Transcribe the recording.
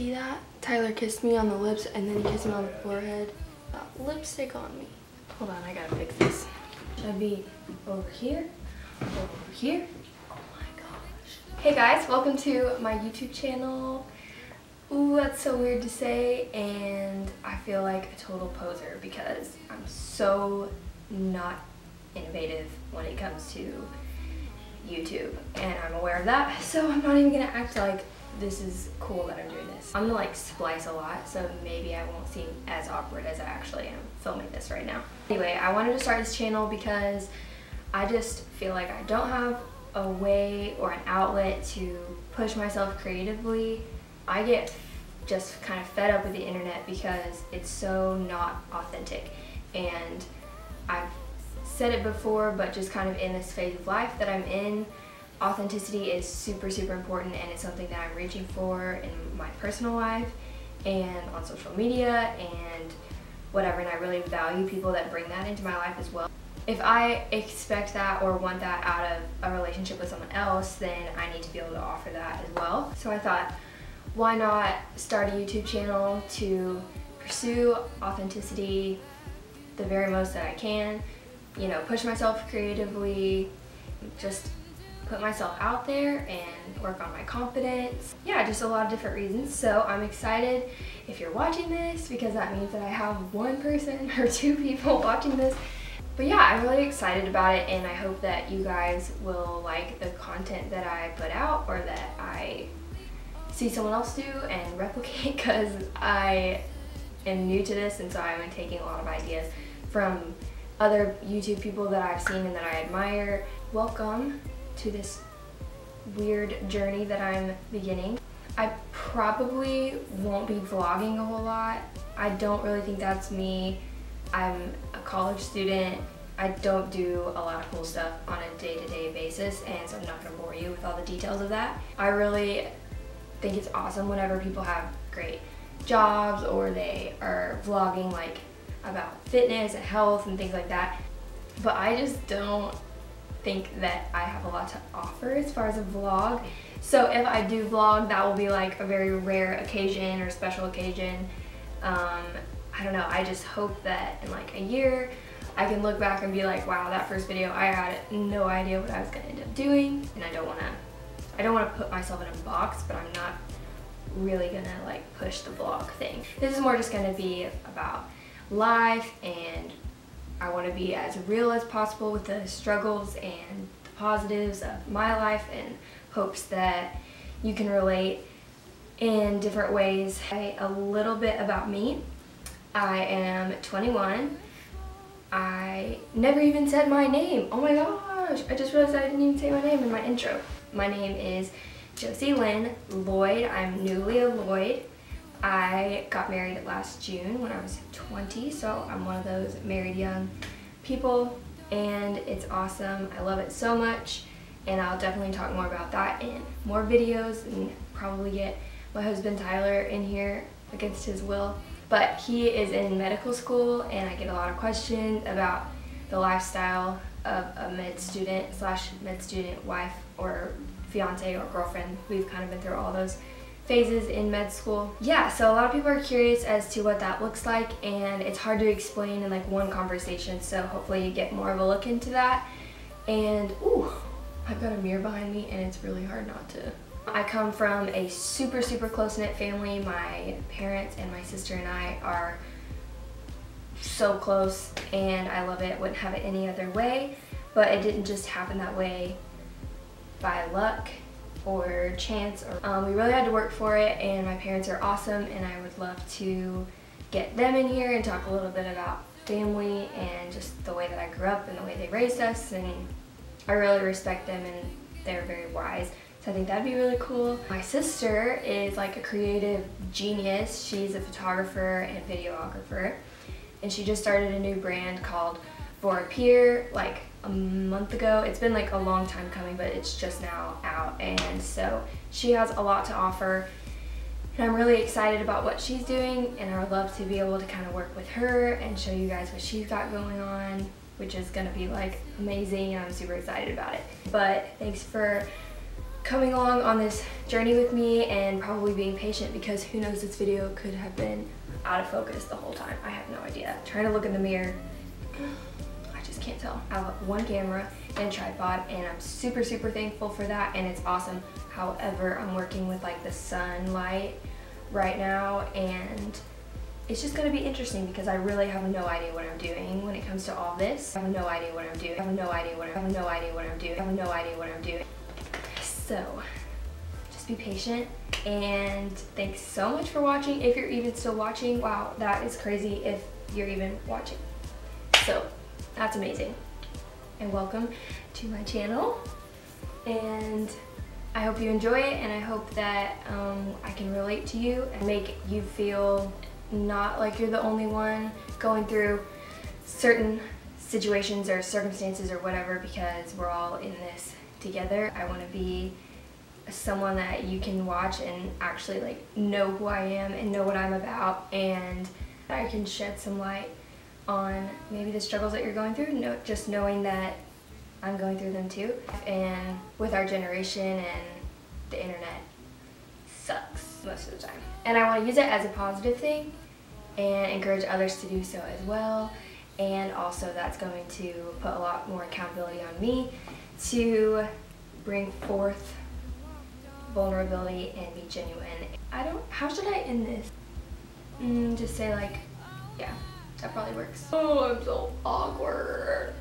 see that? Tyler kissed me on the lips and then he kissed me on the forehead. Got lipstick on me. Hold on, I gotta fix this. Should I be over here? Over here? Oh my gosh. Hey guys, welcome to my YouTube channel. Ooh, that's so weird to say, and I feel like a total poser because I'm so not innovative when it comes to YouTube, and I'm aware of that, so I'm not even gonna act like this is cool that I'm doing this. I'm gonna like splice a lot, so maybe I won't seem as awkward as I actually am filming this right now. Anyway, I wanted to start this channel because I just feel like I don't have a way or an outlet to push myself creatively. I get just kind of fed up with the internet because it's so not authentic, and I've said it before, but just kind of in this phase of life that I'm in, authenticity is super important, and it's something that I'm reaching for in my personal life and on social media and whatever, and I really value people that bring that into my life as well. If I expect that or want that out of a relationship with someone else, then I need to be able to offer that as well. So I thought, why not start a YouTube channel to pursue authenticity the very most that I can, you know, push myself creatively, just put myself out there and work on my confidence. Yeah, just a lot of different reasons. So I'm excited if you're watching this because that means that I have one person or two people watching this. But yeah, I'm really excited about it, and I hope that you guys will like the content that I put out or that I see someone else do and replicate, because I am new to this, and so I am taking a lot of ideas from other YouTube people that I've seen and that I admire. Welcome to this weird journey that I'm beginning. I probably won't be vlogging a whole lot. I don't really think that's me. I'm a college student. I don't do a lot of cool stuff on a day-to-day basis, and so I'm not gonna bore you with all the details of that. I really think it's awesome whenever people have great jobs or they are vlogging like about fitness and health and things like that, but I just don't think that I have a lot to offer as far as a vlog. So if I do vlog, that will be like a very rare occasion or special occasion. I don't know, I just hope that in like a year I can look back and be like, wow, that first video I had no idea what I was gonna end up doing, and I don't want to put myself in a box, but I'm not really gonna like push the vlog thing. This is more just gonna be about life, and I want to be as real as possible with the struggles and the positives of my life, and hopes that you can relate in different ways. A little bit about me. I am 21. I never even said my name. Oh my gosh, I just realized I didn't even say my name in my intro. My name is Josie Lynn Lloyd. I'm newly a Lloyd. I got married last June when I was 20, so I'm one of those married young people, and it's awesome. I love it so much, and I'll definitely talk more about that in more videos, and probably get my husband Tyler in here against his will. But he is in medical school, and I get a lot of questions about the lifestyle of a med student slash med student wife or fiance or girlfriend. We've kind of been through all those phases in med school. Yeah, so a lot of people are curious as to what that looks like, and it's hard to explain in like one conversation, so hopefully you get more of a look into that. And ooh, I've got a mirror behind me and it's really hard not to. I come from a super close-knit family. My parents and my sister and I are so close, and I love it, wouldn't have it any other way. But it didn't just happen that way by luck or chance, or we really had to work for it, and my parents are awesome, and I would love to get them in here and talk a little bit about family and just the way that I grew up and the way they raised us, and I really respect them, and they're very wise, so I think that'd be really cool. My sister is like a creative genius. She's a photographer and videographer, and she just started a new brand called Vora Pier like a month ago. It's been like a long time coming, but it's just now out, and so she has a lot to offer, and I'm really excited about what she's doing, and I would love to be able to kind of work with her and show you guys what she's got going on, which is gonna be like amazing, and I'm super excited about it. But thanks for coming along on this journey with me and probably being patient, because who knows, this video could have been out of focus the whole time. I have no idea. Trying to look in the mirror, I just can't tell. I have one camera and a tripod, and I'm super, super thankful for that, and it's awesome. However, I'm working with like the sunlight right now, and it's just gonna be interesting because I really have no idea what I'm doing when it comes to all this. I have no idea what I'm doing. I have no idea what I'm doing. I have no idea what I'm doing. I have no idea what I'm doing. So just be patient, and thanks so much for watching. If you're even still watching, wow, that is crazy if you're even watching. So that's amazing. And welcome to my channel. And I hope you enjoy it, and I hope that I can relate to you and make you feel not like you're the only one going through certain situations or circumstances or whatever, because we're all in this together. I want to be someone that you can watch and actually like know who I am and know what I'm about, and I can shed some light on maybe the struggles that you're going through, just knowing that I'm going through them too. And with our generation and the internet, sucks most of the time. And I want to use it as a positive thing and encourage others to do so as well. And also that's going to put a lot more accountability on me to bring forth vulnerability and be genuine. How should I end this? Just say like, yeah, that probably works. Oh, I'm so awkward.